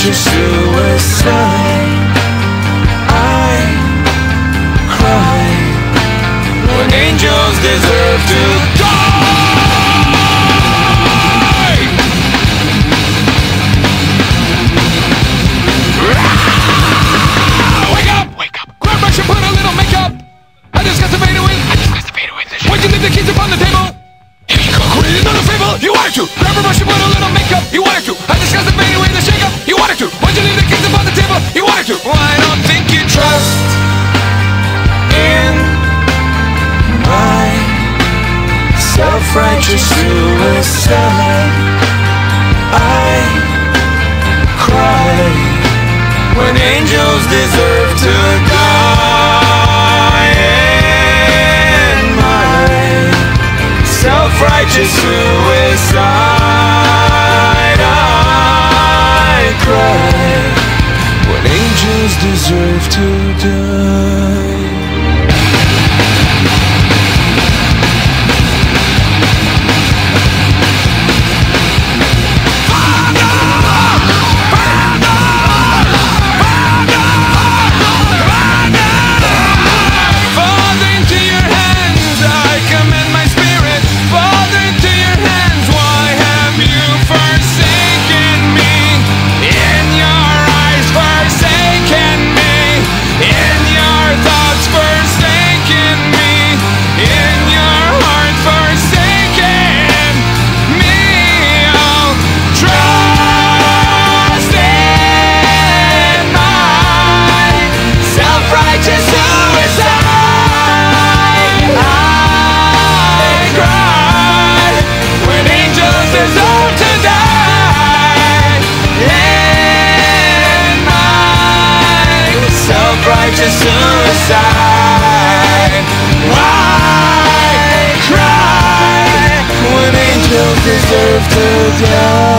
to suicide. I cry when angels deserve to die. Wake up! Wake up! Grab brush and put a little makeup. I just got to fade away. Why'd you leave the kids upon the table? If you go create another fable, you wanted to. Grab a brush and put a little makeup. You wanted to. I just got to fade away. Why'd you leave the kids upon the table? You wanted to. Well, I don't think you trust in my self-righteous suicide. I cry when angels deserve to die. In my self-righteous suicide. When angels deserve to die. Self-righteous suicide. Why cry when angels deserve to die?